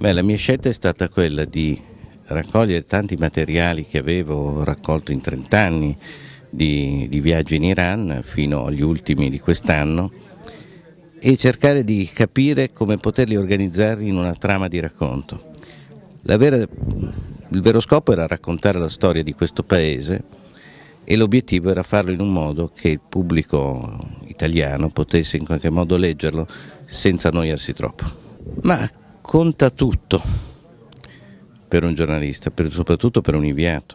Beh, la mia scelta è stata quella di raccogliere tanti materiali che avevo raccolto in 30 anni di viaggio in Iran fino agli ultimi di quest'anno e cercare di capire come poterli organizzare in una trama di racconto. Il vero scopo era raccontare la storia di questo paese e l'obiettivo era farlo in un modo che il pubblico italiano potesse in qualche modo leggerlo senza annoiarsi troppo. Ma conta tutto per un giornalista, soprattutto per un inviato.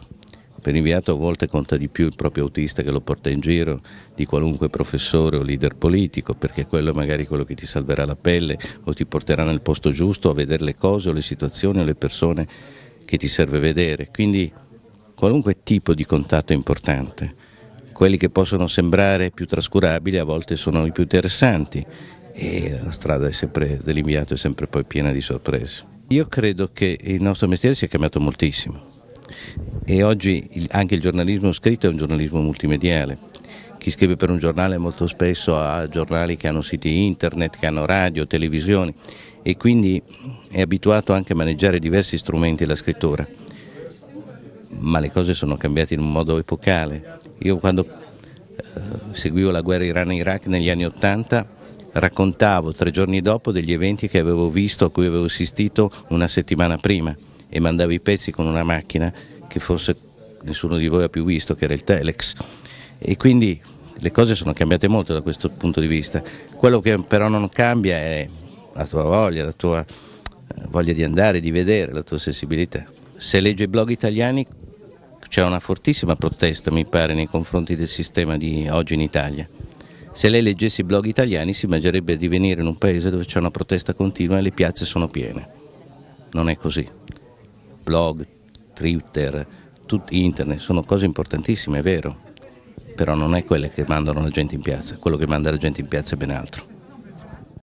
Per l'inviato a volte conta di più il proprio autista che lo porta in giro di qualunque professore o leader politico, perché quello è magari quello che ti salverà la pelle o ti porterà nel posto giusto a vedere le cose o le situazioni o le persone che ti serve vedere. Quindi qualunque tipo di contatto è importante. Quelli che possono sembrare più trascurabili a volte sono i più interessanti e la strada dell'inviato è sempre poi piena di sorprese. Io credo che il nostro mestiere sia cambiato moltissimo. E oggi anche il giornalismo scritto è un giornalismo multimediale. Chi scrive per un giornale molto spesso ha giornali che hanno siti internet, che hanno radio, televisioni e quindi è abituato anche a maneggiare diversi strumenti della scrittura. Ma le cose sono cambiate in un modo epocale. Io quando seguivo la guerra Iran-Iraq negli anni '80 raccontavo 3 giorni dopo degli eventi che avevo visto, a cui avevo assistito una settimana prima e mandavo i pezzi con una macchina che forse nessuno di voi ha più visto, che era il Telex, e quindi le cose sono cambiate molto da questo punto di vista. Quello che però non cambia è la tua voglia di andare, di vedere, la tua sensibilità. Se leggi i blog italiani c'è una fortissima protesta, mi pare, nei confronti del sistema di oggi in Italia. Se lei leggesse i blog italiani si immaginerebbe di venire in un paese dove c'è una protesta continua e le piazze sono piene. Non è così. Blog, Twitter, internet sono cose importantissime, è vero, però non è quelle che mandano la gente in piazza, quello che manda la gente in piazza è ben altro.